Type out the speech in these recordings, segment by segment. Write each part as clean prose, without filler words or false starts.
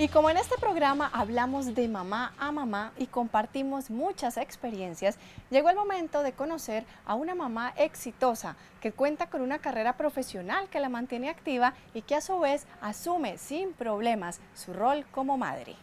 Y como en este programa hablamos de mamá a mamá y compartimos muchas experiencias, llegó el momento de conocer a una mamá exitosa que cuenta con una carrera profesional que la mantiene activa y que a su vez asume sin problemas su rol como madre.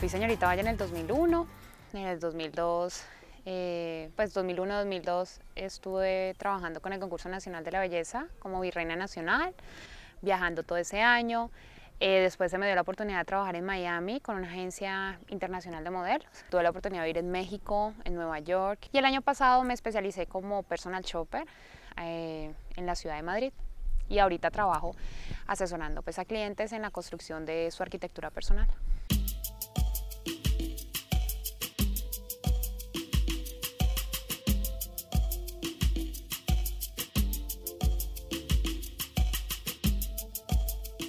Fui señorita Valle en el 2001, en el 2002, 2001-2002 estuve trabajando con el Concurso Nacional de la Belleza como Virreina Nacional, viajando todo ese año. Después se me dio la oportunidad de trabajar en Miami con una agencia internacional de modelos. Tuve la oportunidad de ir en México, en Nueva York. Y el año pasado me especialicé como personal shopper en la ciudad de Madrid. Y ahorita trabajo asesorando pues, a clientes en la construcción de su arquitectura personal.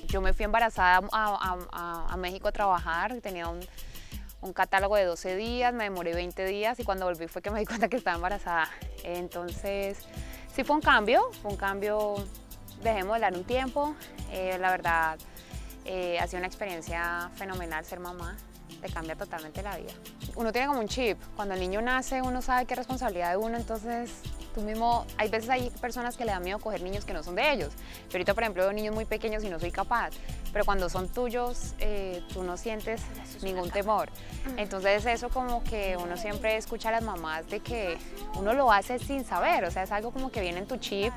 Yo me fui embarazada a México a trabajar, tenía un catálogo de 12 días, me demoré 20 días y cuando volví fue que me di cuenta que estaba embarazada. Entonces, sí fue un cambio, dejemos de hablar un tiempo. La verdad, ha sido una experiencia fenomenal ser mamá, te cambia totalmente la vida. Uno tiene como un chip, cuando el niño nace uno sabe qué responsabilidad de uno, entonces... Tú mismo, hay veces hay personas que le da miedo coger niños que no son de ellos. Yo ahorita, por ejemplo, veo niños muy pequeños y no soy capaz, pero cuando son tuyos, tú no sientes ningún temor. Entonces eso como que uno siempre escucha a las mamás de que uno lo hace sin saber, o sea, es algo como que viene en tu chip,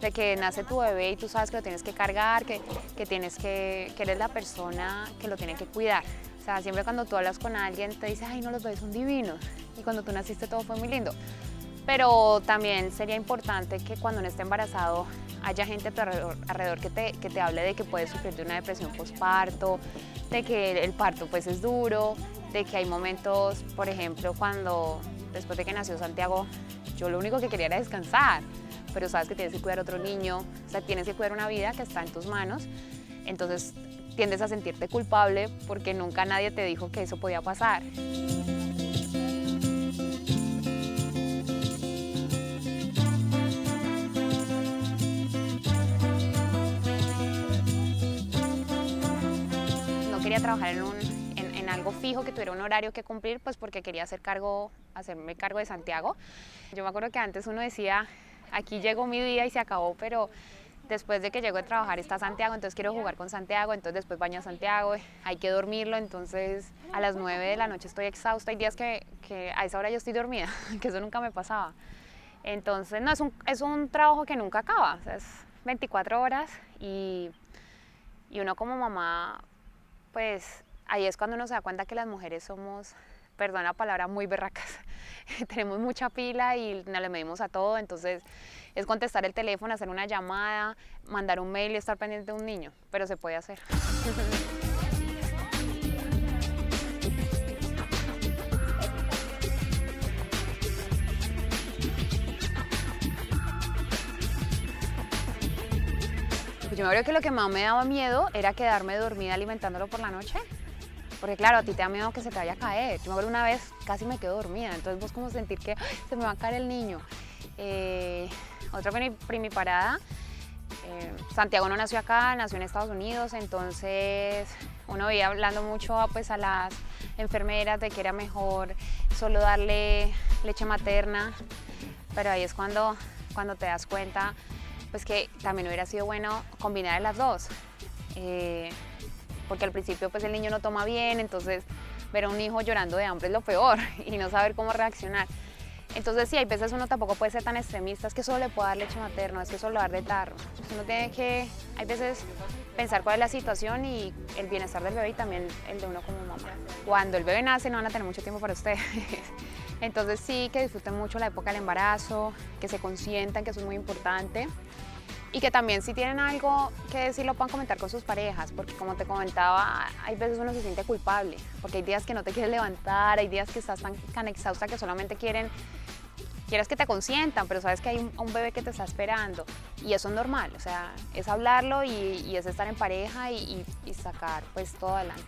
de que nace tu bebé y tú sabes que lo tienes que cargar, que eres la persona que lo tiene que cuidar. O sea, siempre cuando tú hablas con alguien te dice, ay, no, los bebés son divinos, y cuando tú naciste todo fue muy lindo. Pero también sería importante que cuando uno esté embarazado haya gente alrededor que te hable de que puedes sufrir de una depresión posparto, de que el parto pues es duro, de que hay momentos, por ejemplo, cuando después de que nació Santiago, yo lo único que quería era descansar, pero sabes que tienes que cuidar a otro niño, o sea, tienes que cuidar una vida que está en tus manos, entonces tiendes a sentirte culpable porque nunca nadie te dijo que eso podía pasar. Quería trabajar en algo fijo, que tuviera un horario que cumplir, pues porque quería hacerme cargo de Santiago. Yo me acuerdo que antes uno decía, aquí llegó mi día y se acabó, pero después de que llego a trabajar está Santiago, entonces quiero jugar con Santiago, entonces después baño a Santiago, hay que dormirlo, entonces a las 9 de la noche estoy exhausta, hay días que a esa hora yo estoy dormida, que eso nunca me pasaba. Entonces, no, es un trabajo que nunca acaba, o sea, es 24 horas y uno como mamá, pues ahí es cuando uno se da cuenta que las mujeres somos, perdón la palabra, muy berracas. Tenemos mucha pila y nos le medimos a todo, entonces es contestar el teléfono, hacer una llamada, mandar un mail y estar pendiente de un niño, pero se puede hacer. Yo creo que lo que más me daba miedo era quedarme dormida alimentándolo por la noche, porque claro, a ti te da miedo que se te vaya a caer. Yo me acuerdo una vez casi me quedo dormida, entonces vos como sentir que ¡ay, se me va a caer el niño! Otra primiparada, Santiago no nació acá, nació en Estados Unidos, entonces uno veía hablando mucho pues, a las enfermeras de que era mejor solo darle leche materna, pero ahí es cuando te das cuenta pues que también hubiera sido bueno combinar las dos, porque al principio pues el niño no toma bien, entonces ver a un hijo llorando de hambre es lo peor y no saber cómo reaccionar. Entonces sí, hay veces uno tampoco puede ser tan extremista, es que solo le puedo dar leche materna, es que solo dar de tarro. Entonces uno tiene que, hay veces, pensar cuál es la situación y el bienestar del bebé y también el de uno como mamá. Cuando el bebé nace no van a tener mucho tiempo para ustedes. Entonces sí, que disfruten mucho la época del embarazo, que se consientan, que eso es muy importante. Y que también si tienen algo que decir lo puedan comentar con sus parejas, porque como te comentaba, hay veces uno se siente culpable, porque hay días que no te quieres levantar, hay días que estás tan exhausta que solamente quieres que te consientan, pero sabes que hay un bebé que te está esperando. Y eso es normal, o sea, es hablarlo y es estar en pareja y sacar pues todo adelante.